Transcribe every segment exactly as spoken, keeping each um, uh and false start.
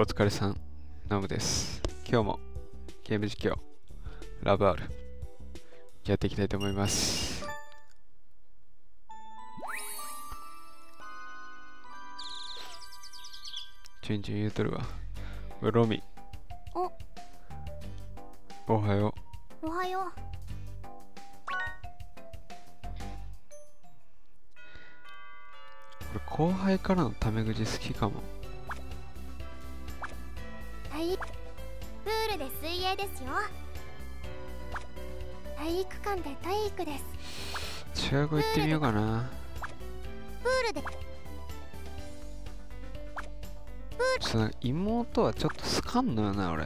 お疲れさん、ナムです。今日もゲーム実況、ラブアールやっていきたいと思います。チュンチュン言うとるわ。ロミ。お。おはよう。おはよう。後輩からのタメ口好きかも。体育プールで水泳ですよ。体育館で体育です。違う子行ってみようかな。プールでプールちょっと妹はちょっと好かんのよな俺。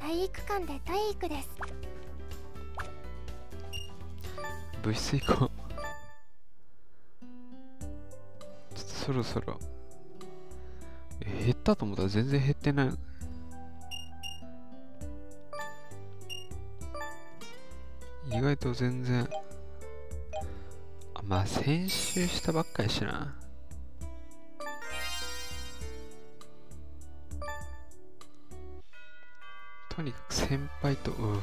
体育館で体育です。部室行こう。そろそろ減ったと思ったら全然減ってない。意外と全然、あ、まあ先週したばっかりしな。とにかく先輩と、うん、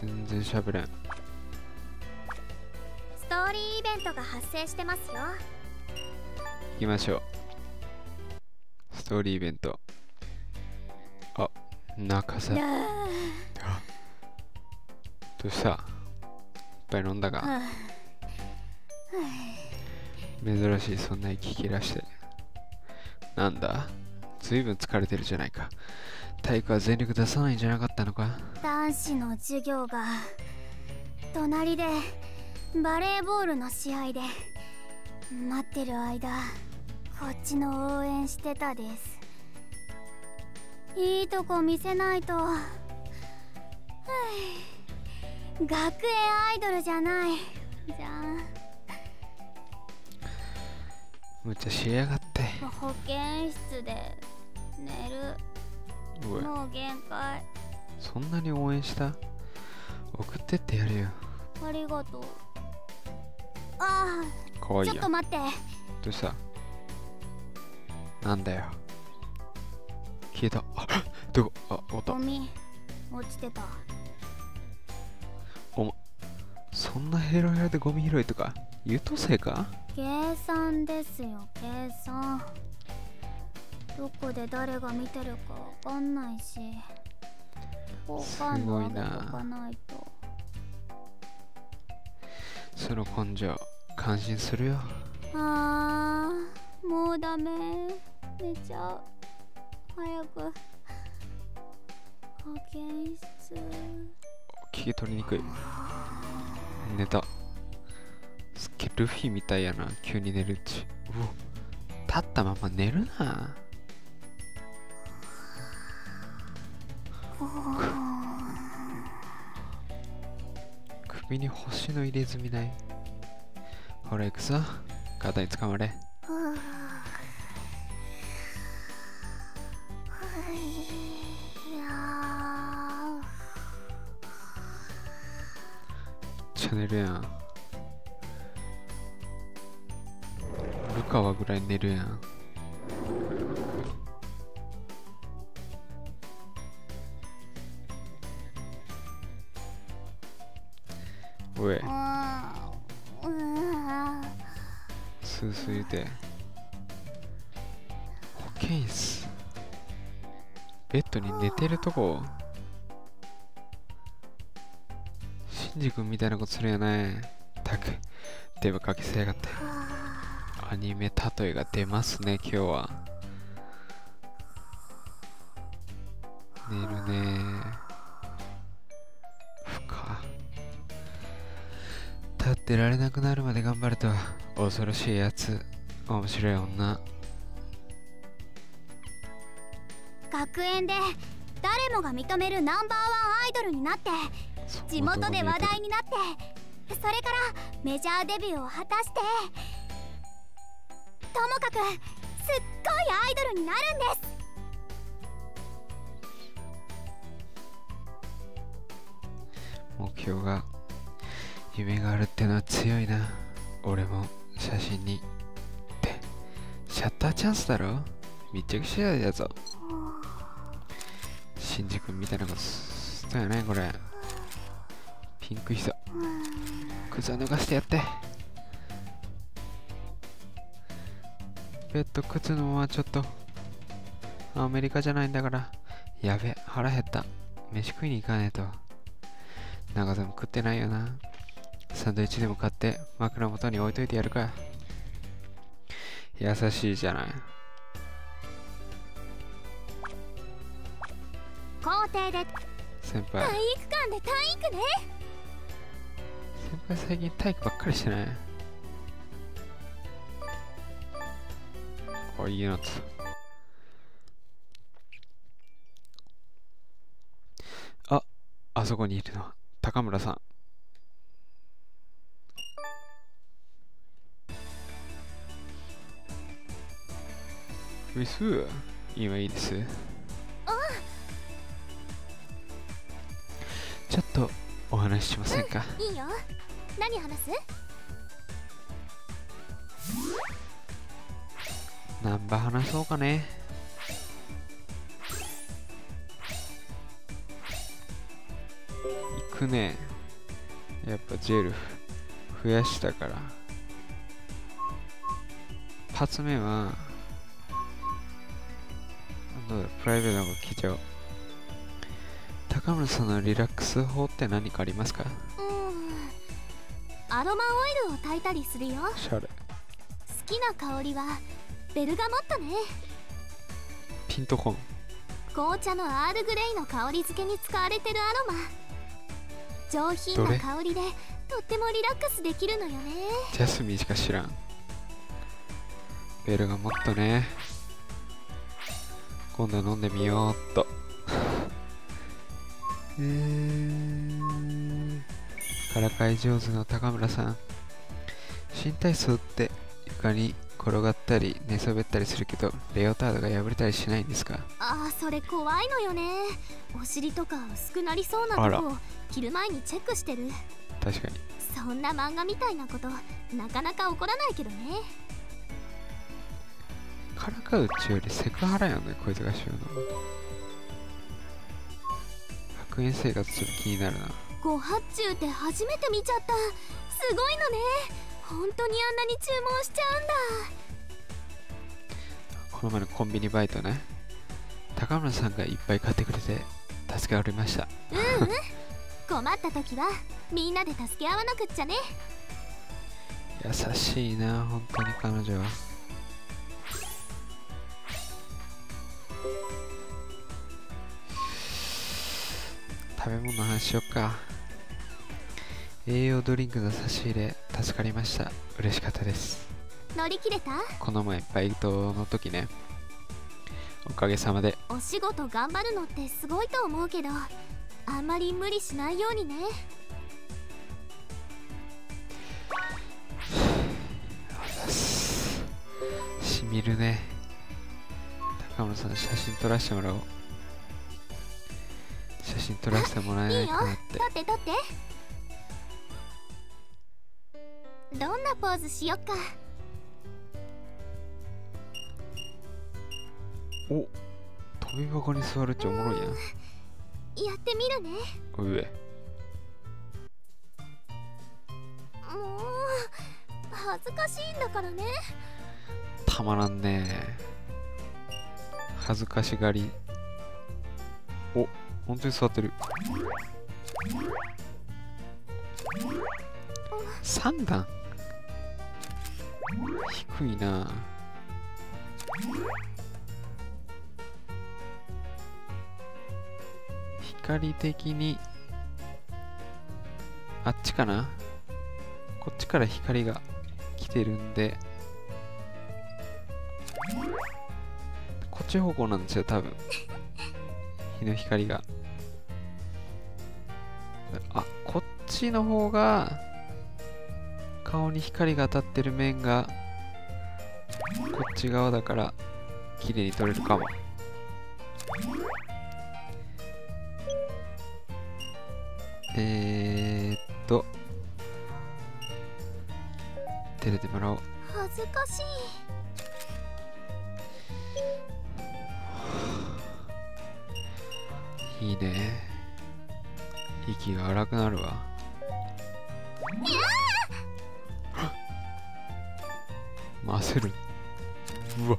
全然しゃべれん。ストーリーイベントが発生してますよ。行きましょう。ストーリーイベント。あ、中さ。どうした？いっぱい飲んだか。珍しい、そんな息切らして。なんだ？ずいぶん疲れてるじゃないか。体育は全力出さないんじゃなかったのか？男子の授業が隣でバレーボールの試合で。待ってる間こっちの応援してたです。いいとこ見せないと。はぁ、学園アイドルじゃないじゃん。むちゃしやがって。保健室で寝る。もう限界。そんなに応援した？送ってってやるよ。ありがとう。ああ、いい。ちょっと待って。どうした？なんだよ。消えた。あ、どこ？あ、終わった。ゴミ落ちてた。おも、そんなヘロヘロでゴミ拾いとか優等生か？計算ですよ、計算。どこで誰が見てるかわかんないし。すごいな。その根性。感心するよ。あー、もうダメ。寝ちゃう。早く。保健室。聞き取りにくい。寝た。すっげえルフィみたいやな。急に寝るうち。うお、立ったまま寝るな。首に星の入れ墨ない。ほら行くぞ、肩につかまれ。チャンネルやん。ルカワぐらい寝るやん。おい。スースー言うて。保健室。ベッドに寝てるとこ。シンジ君みたいなことするやない。たく、デブかけせやがって。アニメ例えが出ますね、今日は。寝るね。ふか。立ってられなくなるまで頑張るとは。恐ろしいやつ、面白い女。学園で誰もが認めるナンバーワンアイドルになって、地元で話題になって、それからメジャーデビューを果たして、ともかくすっごいアイドルになるんです。目標が、夢があるってのは強いな。俺も写真にってシャッターチャンスだろ。めちゃくちゃやぞ。シンジ君みたいなことしたよね、これ。ピンクひそ。クズは逃してやって。ペットクズのはちょっと。アメリカじゃないんだから。やべ、腹減った。飯食いに行かねえと。長さも食ってないよな。サンドイッチでも買って枕元に置いといてやるか。優しいじゃない。校庭で先輩体育館で体育ね。先輩最近体育ばっかりしてない。こういうのつあ、あそこにいるのは高村さん。ウィス、今いいです。ちょっとお話ししませんか。うん、いいよ。何話す？何ば話そうかね。行くね。やっぱジェル増やしたから。一発目はどうだろう、プライベートなこと聞いちゃおう。高村さんのリラックス法って何かありますか？うん、アロマオイルを炊いたりするよ。シャレ。好きな香りはベルガモットね。ピントコン。紅茶のアールグレイの香り付けに使われてるアロマ。上品な香りでとってもリラックスできるのよね。ジャスミンしか知らん。ベルガモットね。今度飲んでみようっと。えー、からかい上手の高村さん。新体操って床に転がったり寝そべったりするけどレオタードが破れたりしないんですか？ああ、それ怖いのよね。お尻とか薄くなりそうなとこを着る前にチェックしてる。確かにそんな漫画みたいなことなかなか起こらないけどね。からかうちよりセクハラやんね、こいつがしようの。学園生活ちょっと気になるな。ご発注って初めて見ちゃった。すごいのね。本当にあんなに注文しちゃうんだ。この前のコンビニバイトね、高村さんがいっぱい買ってくれて助けられました。うん、うん、困った時はみんなで助け合わなくっちゃね。優しいな、本当に彼女は。食べ物の話しよっか。栄養ドリンクの差し入れ助かりました。嬉しかったです。乗り切れた。この前バイトの時ね、おかげさまで。お仕事頑張るのってすごいと思うけど、あんまり無理しないようにね。しみるね。高村さん写真撮らせてもらおう。写真撮らせてもらえないかなって。いいよ、撮って撮って。どんなポーズしよっか。お、飛び箱に座るっちゃおもろいやん。やってみるね。上。もう恥ずかしいんだからね。たまらんね。恥ずかしがり。お、本当に座ってる。さんだん低いな。光的にあっちかな。こっちから光が来てるんでこっち方向なんですよ多分。日の光が。あ、こっちの方が顔に光が当たってる面がこっち側だから綺麗に撮れるかも。えーっと照れてもらおう。恥ずかしい。いいね。息が荒くなるわ。混ぜる。うわ、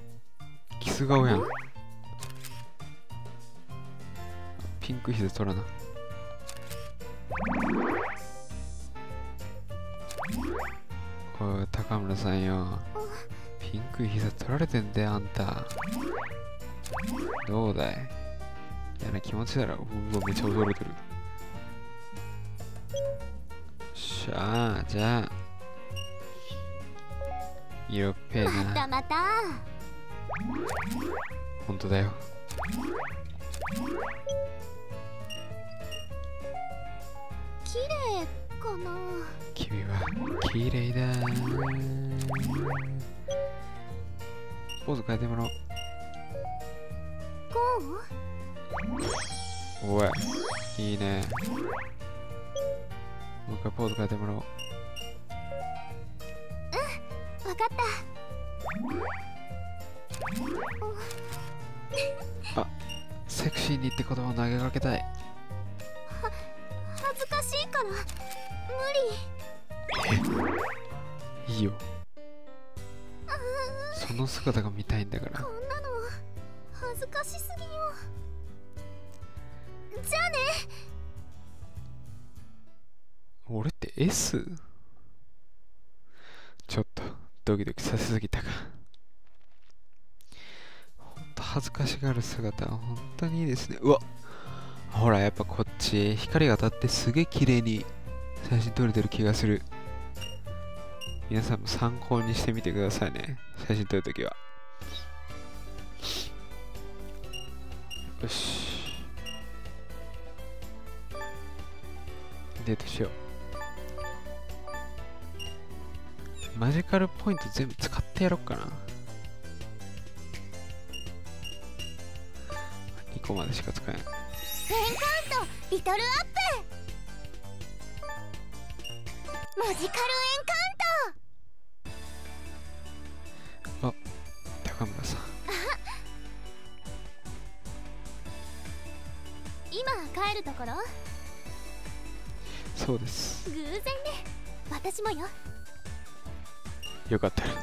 キス顔やん。ピンクひで取らな。おい、高村さんよ。ピンク膝取られてんだよ、あんた。どうだい、嫌な気持ちだろ。うわ、めっちゃ驚いてる。しゃあ、じゃあ。色っぺえな。またまた。ほんとだよ。綺麗かな。君は綺麗だ。ポーズ変えてもらおう。こう。おい、いいね。もう一回ポーズ変えてもらおう。うん、わかった。あ、セクシーにって言葉を投げかけたい。恥ずかしいから無理。え、いいよ、その姿が見たいんだから。こんなの恥ずかしすぎよ。じゃあね。俺って S？ ちょっとドキドキさせすぎたか。ほんと恥ずかしがる姿は本当にいいですね。うわっ、ほらやっぱこっち光が当たってすげえ綺麗に写真撮れてる気がする。皆さんも参考にしてみてくださいね、写真撮るときは。よし、デートしよう。マジカルポイント全部使ってやろっかな。にこまでしか使えない。ペンカウントリトルアップ。マジカルエンカウント。あ、高村さん。今帰るところ。そうです、偶然ね。私もよ。よかったら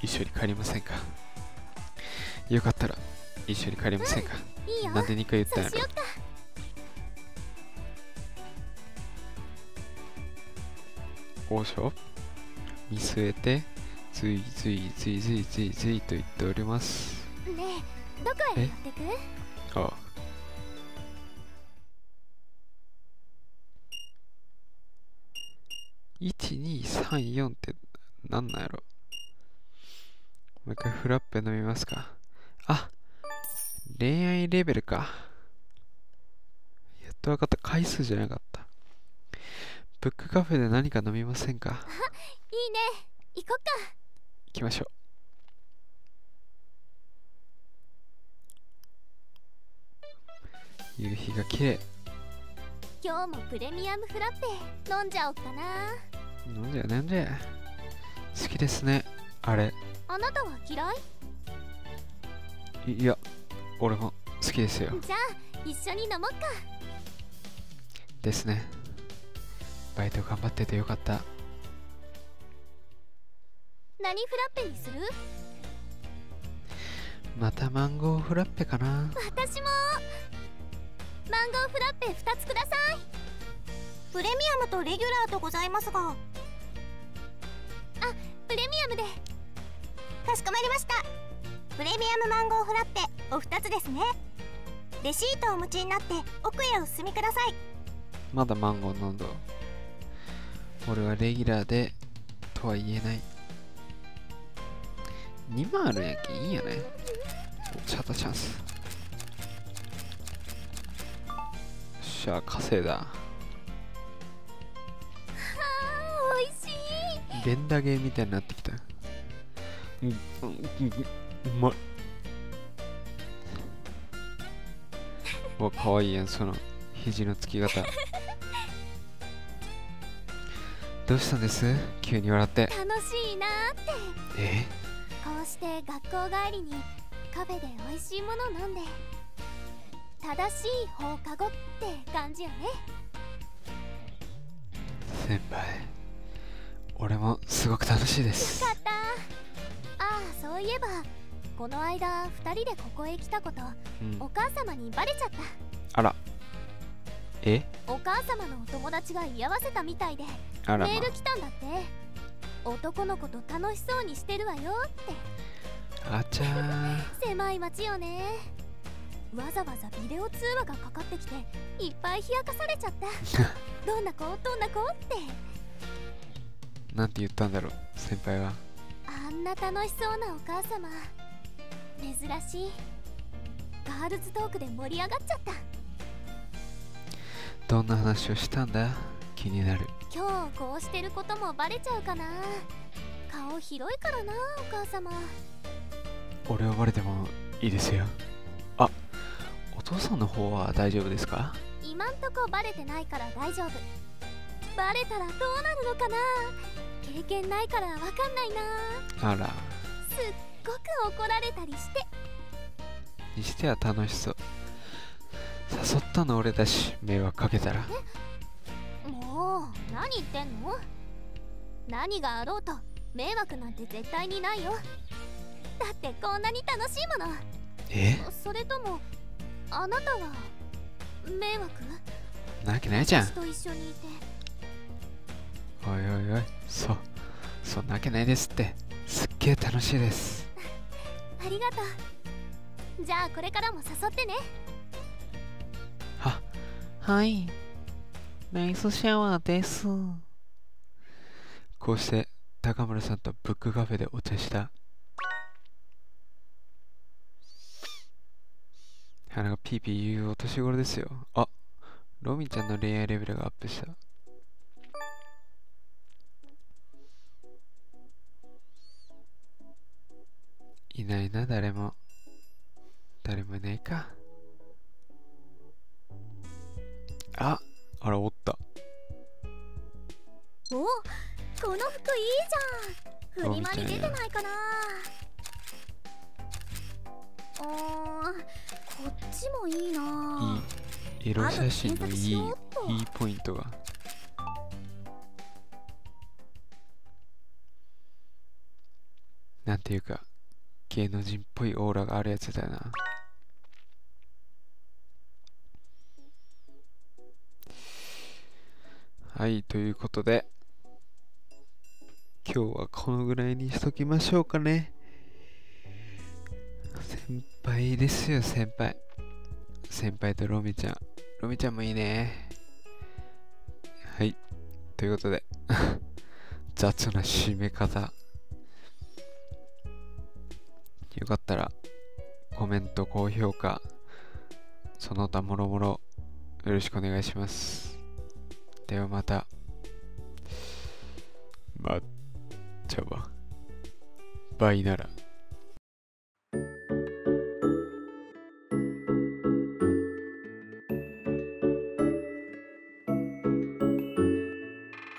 一緒に帰りませんか。よかったら一緒に帰りませんか、うん、いいよ。なんでにかい言ったんやろ。王将見据えてずいずいずいずいずいずいと言っております。ねえ、どこへ寄ってく？ああ、いちにさんよんってなんなんやろ。もう一回フラッペ飲みますか。あ、恋愛レベルか。やっとわかった、回数じゃなかった。ブックカフェで何か飲みませんか。いいね、行こっか。行きましょう。夕日が綺麗。今日もプレミアムフラッペ飲んじゃおっかな。飲んじゃ飲んじゃ。好きですね、あれ。あなたは嫌い？いや、俺も好きですよ。じゃあ一緒に飲もっか。ですね。バイト頑張っててよかった。何フラッペにする？またマンゴーフラッペかな。私もマンゴーフラッペふたつください。プレミアムとレギュラーとございますが。あ、プレミアムで。かしこまりました。プレミアムマンゴーフラッペおふたつですね。レシートをお持ちになって奥へお進みください。まだマンゴー飲んだ。俺はレギュラーでとは言えない。にまいあるやんけ、いいよね。チャットチャンス。よっしゃ、稼いだ。はあ、おいしい。連打ゲーみたいになってきた。うん、うん、うん、うまい。わ、かわいいやん、その肘のつき方。どうしたんです？急に笑って。楽しいなーって。え？こうして学校帰りにカフェで美味しいものを飲んで正しい放課後って感じよね。先輩、俺もすごく楽しいです。よかった。ああ、そういえばこの間ふたりでここへ来たこと、うん、お母様にバレちゃった。あら、えお母様のお友達が居合わせたみたいで、まあ、メール来たんだって。男の子と楽しそうにしてるわよって。あちゃー狭い町よね。わざわざビデオ通話がかかってきていっぱい冷やかされちゃったどんな子どんな子ってなんて言ったんだろう、先輩は。あんな楽しそうなお母様珍しい。ガールズトークで盛り上がっちゃった。どんな話をしたんだ、気になる。今日こうしてることもバレちゃうかな。顔広いからなお母様。俺はバレてもいいですよ。あ、お父さんの方は大丈夫ですか？今んとこバレてないから大丈夫。バレたらどうなるのかな、経験ないからわかんないな。あら、すっごく怒られたりしてにしては楽しそう。誘ったの俺だし迷惑かけたら。もう何言ってんの。何があろうと迷惑なんて絶対にないよ。だってこんなに楽しいもの。え？それともあなたは迷惑？なわけないじゃん。と一緒にいて。おいおいおい、そう、そんなわけないですって。すっげえ楽しいです。ありがとう。じゃあこれからも誘ってね。は、はい。ナイスシャワーです。こうして高村さんとブックカフェでお茶した。鼻がピーピー言うお年頃ですよ。あ、ロミンちゃんの恋愛レベルがアップした。いないな、誰も。誰もいないか。あ、あら、おった。お、この服いいじゃん。フリマに出てないかな。うん。こっちもいいな。いいエロ写真のいいいいポイントが。なんていうか芸能人っぽいオーラがあるやつだな。はい、ということで今日はこのぐらいにしときましょうかね。先輩ですよ、先輩。先輩とロミちゃん。ロミちゃんもいいね。はい。ということで、雑な締め方。よかったら、コメント、高評価、その他もろもろ、よろしくお願いします。ではまた。まっちゃわ。バイなら。